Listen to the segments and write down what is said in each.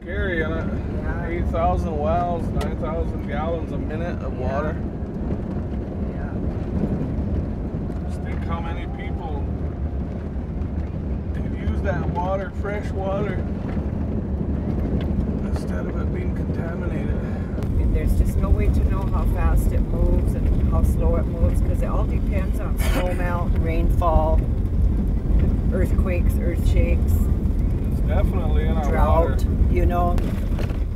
scary, isn't it? Yeah. 8,000 wells, 9,000 gallons a minute of water. Yeah. Just think how many people could use that water, fresh water, instead of it being contaminated. And there's just no way to know how fast it moves and how slow it moves, because it all depends on snowmelt, rainfall, earthquakes, earth shakes. Definitely in our drought, water, you know,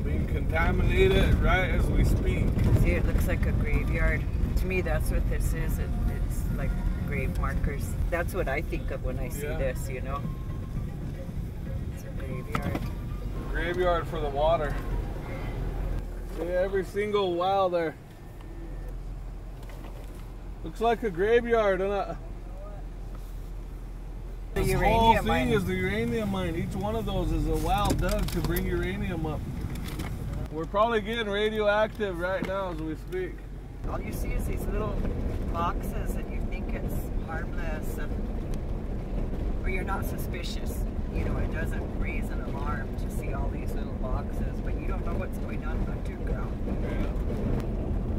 being contaminated right as we speak. See, it looks like a graveyard. To me, that's what this is. It's like grave markers. That's what I think of when I see this, you know. It's a graveyard. Graveyard for the water. See, every single well there. Looks like a graveyard, doesn't it? This whole thing is the uranium mine. Each one of those is a well dug to bring uranium up. We're probably getting radioactive right now as we speak. All you see is these little boxes and you think it's harmless, and, or you're not suspicious. You know, it doesn't raise an alarm to see all these little boxes, but you don't know what's going on underground. Yeah.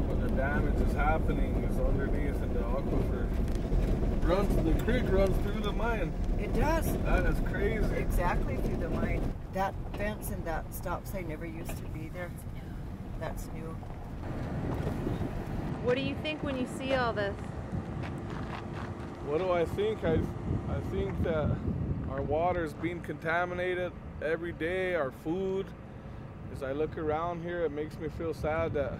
Where the damage is happening is underneath in the aquifer. The creek runs through the mine. It does. That is crazy. Exactly, through the mine. That fence and that stop sign never used to be there. That's new. What do you think when you see all this? What do I think? I think that our water is being contaminated every day, our food. As I look around here, it makes me feel sad that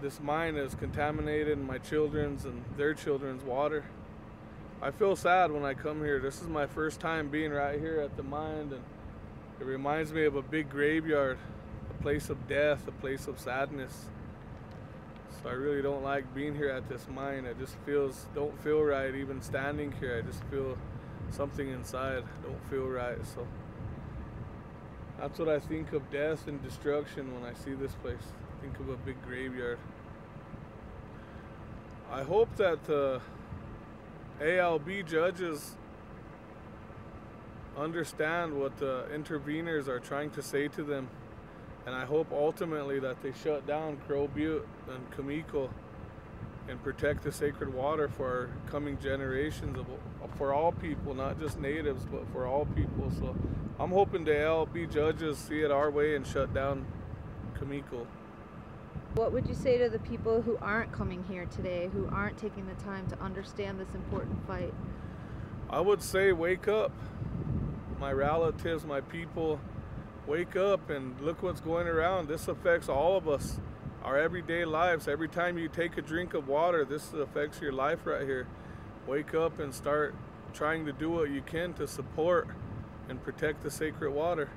this mine is contaminated my children's and their children's water. I feel sad when I come here. This is my first time being right here at the mine, and it reminds me of a big graveyard, a place of death, a place of sadness. So I really don't like being here at this mine. It just don't feel right even standing here. I just feel something inside, I don't feel right. So that's what I think of, death and destruction, when I see this place. Think of a big graveyard. I hope that the ALB judges understand what the interveners are trying to say to them, and I hope ultimately that they shut down Crow Butte and Cameco and protect the sacred water for our coming generations, for all people, not just natives, but for all people. So I'm hoping the ALB judges see it our way and shut down Cameco. What would you say to the people who aren't coming here today, who aren't taking the time to understand this important fight? I would say wake up. My relatives, my people, wake up and look what's going around. This affects all of us, our everyday lives. Every time you take a drink of water, this affects your life right here. Wake up and start trying to do what you can to support and protect the sacred water.